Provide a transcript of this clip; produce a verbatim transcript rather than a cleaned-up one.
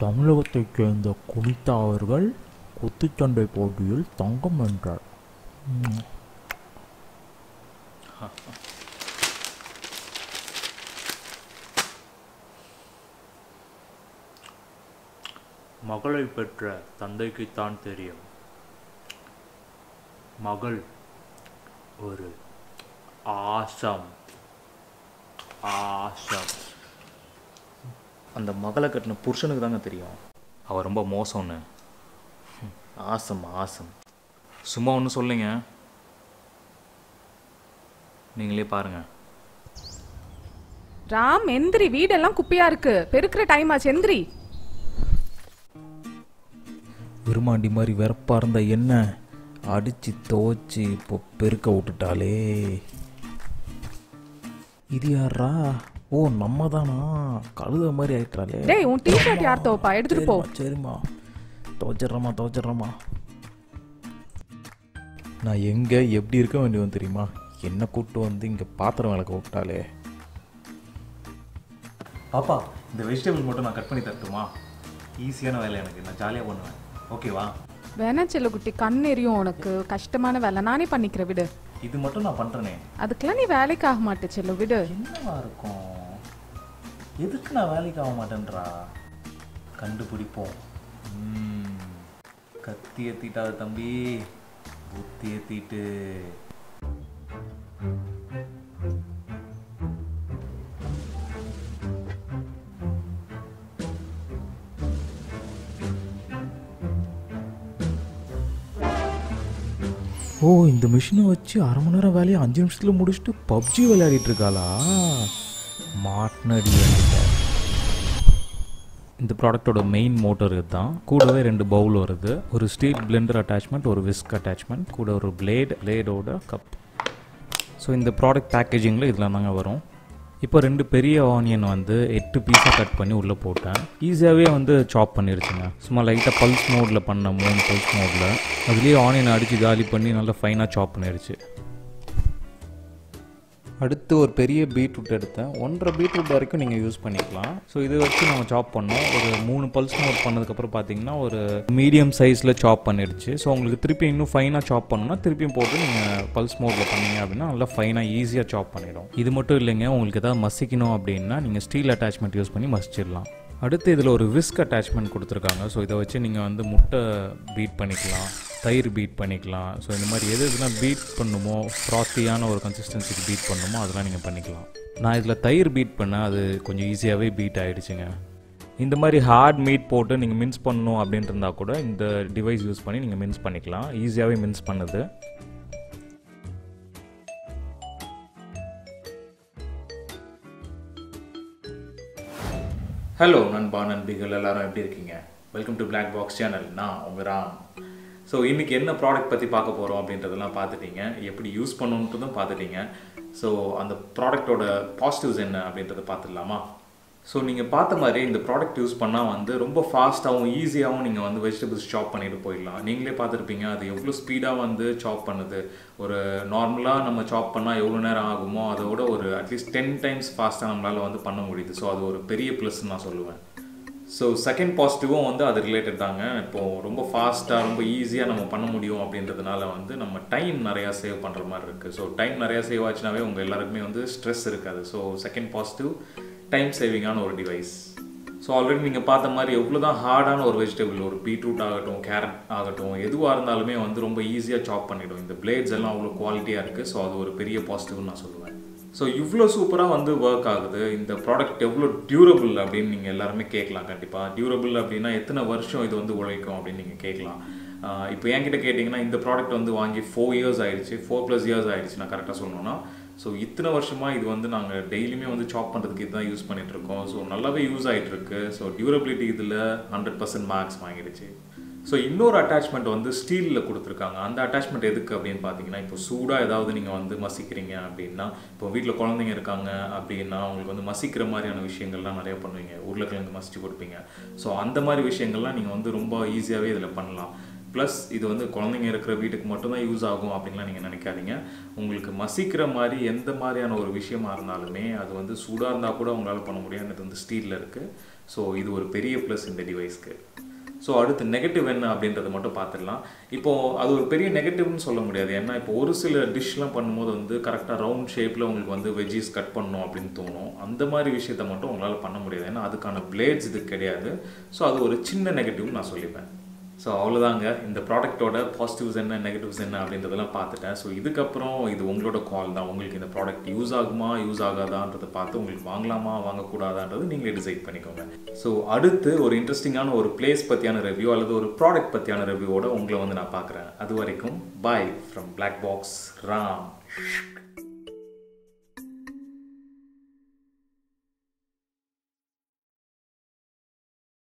தமிழகத்தைச் சேர்ந்த குவிதா அவர்கள் குத்துச்சண்டை போட்டியில் தங்கம் வென்றார். மகளை பெற்ற தந்தைக்குத்தான் தெரியும். மகள் ஒரு ஆசம் ஆசம். அந்த மகளை கட்டின புருஷனுக்கு தாங்க தெரியும் அவர் ரொம்ப மோசம்னு. ஆசம் ஆசம் சும்மா ஒன்று சொல்லுங்க, நீங்களே பாருங்க. ராம் எந்திரி, வீடெல்லாம் குப்பையா இருக்கு, பெருக்கிற டைம் ஆச்சு, எந்திரி. விருமாண்டி மாதிரி வெறுப்பா இருந்த என்ன அடிச்சு தோச்சு இப்போ பெருக்க விட்டுட்டாலே. இது யாரா? ஓ, நம்ம தானா? கழுத மாதிரி ஆயிட்டாலே. டேய், உன் டீ-ஷர்ட் யார் தோப்பா? எடுத்துட்டு போ. சரிமா, தோச்சறமா தோச்சறமா. நான் எங்க எப்படி இருக்க வேண்டியவன் தெரியுமா? என்ன கூட்டு வந்து இங்க பாத்திரம் விளக்க கூப்பிட்டாலே. பாப்பா, இந்த வெஜிடபிள் மட்டும் நான் கட் பண்ணி தரட்டுமா? ஈஸியான வேலை எனக்கு, நான் ஜாலியா பண்ணுவேன், ஓகேவா? வேணா செல்ல குட்டி, கண் எரியும் உனக்கு. கஷ்டமான வேலை நானே பண்ணிக்கிறேன், விடு. இது மட்டும் நான் பண்றேனே, அதுக்கெல்லாம் நீ வேலைக்கு ஆக மாட்டே செல்ல, விடு. என்னவா இருக்கும்? எதுக்கு நான் வேலைக்கு ஆக மாட்டேன்றா? கண்டுபிடிப்போம். கத்தி ஏத்திட்டாது தம்பி, புத்தி ஏத்திட்டு. ஓ, இந்த மிஷினை வச்சு அரை மணி நேரம் வேலையை அஞ்சு நிமிஷத்துல முடிச்சுட்டு பப்ஜி விளையாடிட்டு இருக்காளா? மாட்டினடி. இந்த ப்ராடக்டோட மெயின் மோட்டர் இதுதான். கூடவே ரெண்டு பவுல் வருது, ஒரு ஸ்டீல் பிளெண்டர் அட்டாச்மெண்ட், ஒரு விஸ்க் அட்டாச்மெண்ட், கூட ஒரு பிளேட், பிளேடோட கப். ஸோ இந்த ப்ராடக்ட் பேக்கேஜிங்கில் இதெல்லாம் தாங்க வரும். இப்போ ரெண்டு பெரிய ஆனியன் வந்து எட்டு பீஸாக கட் பண்ணி உள்ளே போட்டேன். ஈஸியாகவே வந்து சாப் பண்ணிருச்சுங்க. சும்மா லைட்டாக பல்ஸ் மோடில் பண்ண, மூணு பல்ஸ் மோடில். அதுலேயே ஆனியன் அடித்து காலி பண்ணி நல்லா ஃபைனாக சாப் பண்ணிடுச்சு. அடுத்து ஒரு பெரிய பீட்ரூட் எடுத்தேன். ஒன்றரை பீட்ரூட் வரைக்கும் நீங்கள் யூஸ் பண்ணிக்கலாம். ஸோ இது வச்சு நம்ம சாப் பண்ணோம். ஒரு மூணு பல்ஸ் நோட் பண்ணதுக்கப்புறம் பார்த்தீங்கன்னா ஒரு மீடியம் சைஸில் சாப் பண்ணிடுச்சு. ஸோ உங்களுக்கு திருப்பி இன்னும் ஃபைனாக சாப் பண்ணணும்னா திருப்பியும் போட்டு நீங்கள் பல்ஸ் மோட்டில் பண்ணீங்க அப்படின்னா நல்லா ஃபைனாக ஈஸியாக சாப் பண்ணிடும். இது மட்டும் இல்லைங்க, உங்களுக்கு எதாவது மசிக்கணும் அப்படின்னா நீங்கள் ஸ்டீல் அட்டாச்மெண்ட் யூஸ் பண்ணி மசிச்சிடலாம். அடுத்து இதில் ஒரு விஸ்க் அட்டாச்மெண்ட் கொடுத்துருக்காங்க. ஸோ இதை வச்சு நீங்கள் வந்து முட்டை பீட் பண்ணிக்கலாம், தயிர் பீட் பண்ணிக்கலாம். ஸோ இந்த மாதிரி எது எதுலாம் பீட் பண்ணுமோ, ஃப்ராத்தியான ஒரு கன்சிஸ்டன்சிக்கு பீட் பண்ணுமோ அதெல்லாம் நீங்கள் பண்ணிக்கலாம். நான் இதில் தயிர் பீட் பண்ணேன், அது கொஞ்சம் ஈஸியாகவே பீட் ஆகிடுச்சுங்க. இந்த மாதிரி ஹார்ட் மீட் போட்டு நீங்கள் மின்ஸ் பண்ணணும் அப்படின்ட்டு இருந்தால் கூட இந்த டிவைஸ் யூஸ் பண்ணி நீங்கள் மின்ஸ் பண்ணிக்கலாம். ஈஸியாகவே மின்ஸ் பண்ணுது. ஹலோ நண்பா, நண்பிகள் எல்லாரும் எப்படி இருக்கீங்க? Welcome to black box channel. நான் உங்கள் ராம். ஸோ இன்றைக்கி என்ன ப்ராடக்ட் பற்றி பார்க்க போகிறோம் அப்படின்றதெல்லாம் பார்த்துட்டீங்க, எப்படி யூஸ் பண்ணணுன்றதும் பார்த்துட்டீங்க. ஸோ அந்த ப்ராடக்டோட பாசிட்டிவ்ஸ் என்ன அப்படின்றத பார்த்துடலாமா? ஸோ நீங்கள் பார்த்த மாதிரி இந்த ப்ராடக்ட் யூஸ் பண்ணால் வந்து ரொம்ப ஃபாஸ்ட்டாகவும் ஈஸியாகவும் நீங்கள் வந்து வெஜிடபிள்ஸ் சாப் பண்ணிட்டு போயிடலாம். நீங்களே பார்த்துருப்பீங்க அது எவ்வளோ ஸ்பீடாக வந்து சாப் பண்ணுது. ஒரு நார்மலாக நம்ம சாப் பண்ணால் எவ்வளோ நேரம் ஆகுமோ அதோட ஒரு அட்லீஸ்ட் டென் டைம்ஸ் ஃபாஸ்ட்டாக நம்மளால் வந்து பண்ண முடியுது. ஸோ அது ஒரு பெரிய ப்ளஸ்ன்னு நான் சொல்லுவேன். ஸோ செகண்ட் பாசிட்டிவும் வந்து அது ரிலேட்டட் தாங்க. இப்போது ரொம்ப ஃபாஸ்ட்டாக ரொம்ப ஈஸியாக நம்ம பண்ண முடியும் அப்படின்றதுனால வந்து நம்ம டைம் நிறையா சேவ் பண்ணுற மாதிரி இருக்குது. ஸோ டைம் நிறையா சேவ் ஆச்சுனாவே உங்கள் எல்லாருக்குமே வந்து ஸ்ட்ரெஸ் இருக்காது. ஸோ செகண்ட் பாசிட்டிவ், டைம் சேவிங்கான ஒரு டிவைஸ். ஸோ ஆல்ரெடி நீங்கள் பார்த்த மாதிரி எவ்வளோ தான் ஹார்டான ஒரு வெஜிடபிள், ஒரு பீட்ரூட் ஆகட்டும், கேரட் ஆகட்டும், எதுவாக இருந்தாலுமே வந்து ரொம்ப ஈஸியாக சாப் பண்ணிவிடும். இந்த பிளேட்ஸ் எல்லாம் அவ்வளோ குவாலிட்டியாக இருக்குது. ஸோ அது ஒரு பெரிய பாசிட்டிவ்னு நான் சொல்லுவேன். ஸோ இவ்வளோ சூப்பராக வந்து ஒர்க் ஆகுது இந்த ப்ராடக்ட். எவ்வளோ டியூரபிள் அப்படின்னு நீங்கள் எல்லாருமே கேட்கலாம். கண்டிப்பாக டியூரபிள் அப்படின்னா எத்தனை வருஷம் இது வந்து உழைக்கும் அப்படின்னு நீங்கள் கேட்கலாம். இப்போ என்கிட்ட கேட்டிங்கன்னா இந்த ப்ராடக்ட் வந்து வாங்கி ஃபோர் இயர்ஸ் ஆகிடுச்சு, ஃபோர் ப்ளஸ் இயர்ஸ் ஆகிடுச்சு நான் கரெக்டாக சொல்லணும்னா. ஸோ இத்தனை வருஷமாக இது வந்து நாங்கள் டெய்லியுமே வந்து சாப் பண்ணுறதுக்கு இதுதான் யூஸ் பண்ணிகிட்ருக்கோம். ஸோ நல்லாவே யூஸ் ஆகிட்ருக்கு. ஸோ டியூரபிலிட்டி இதில் ஹண்ட்ரட் பர்சன்ட் மார்க்ஸ் வாங்கிடுச்சு. ஸோ இன்னொரு அட்டாச்மெண்ட் வந்து ஸ்டீலில் கொடுத்துருக்காங்க. அந்த அட்டாச்மெண்ட் எதுக்கு அப்படின்னு பார்த்தீங்கன்னா, இப்போ சூடாக ஏதாவது நீங்கள் வந்து மசிக்கிறீங்க அப்படின்னா, இப்போ வீட்டில் குழந்தைங்க இருக்காங்க அப்படின்னா அவங்களுக்கு வந்து மசிக்கிற மாதிரியான விஷயங்கள்லாம் நிறையா பண்ணுவீங்க, உருளைக்கிழங்கு மசிச்சு கொடுப்பீங்க. ஸோ அந்த மாதிரி விஷயங்கள்லாம் நீங்கள் வந்து ரொம்ப ஈஸியாகவே இதில் பண்ணலாம். ப்ளஸ் இது வந்து குழந்தைங்க இருக்கிற வீட்டுக்கு மட்டும்தான் யூஸ் ஆகும் அப்படின்லாம் நீங்கள் நினைக்காதீங்க. உங்களுக்கு மசிக்கிற மாதிரி எந்த மாதிரியான ஒரு விஷயமா இருந்தாலுமே அது வந்து சூடாக இருந்தால் கூட அவங்களால பண்ண முடியாது. இது வந்து ஸ்டீலில் இருக்குது. So this is a very plus in the device. So that's the negative one. Now that's a negative one. So if you do a dish, you can cut a round shape and cut veggies. That's the blades. So that's a negative. So all of the product order positives and negatives and negatives. So this is your call. The product use agma, use agada, you decide. So aduthu interesting or place review or product review oda ungala vandu na paakren. Adhu varaikum, bye from Black Box Ram.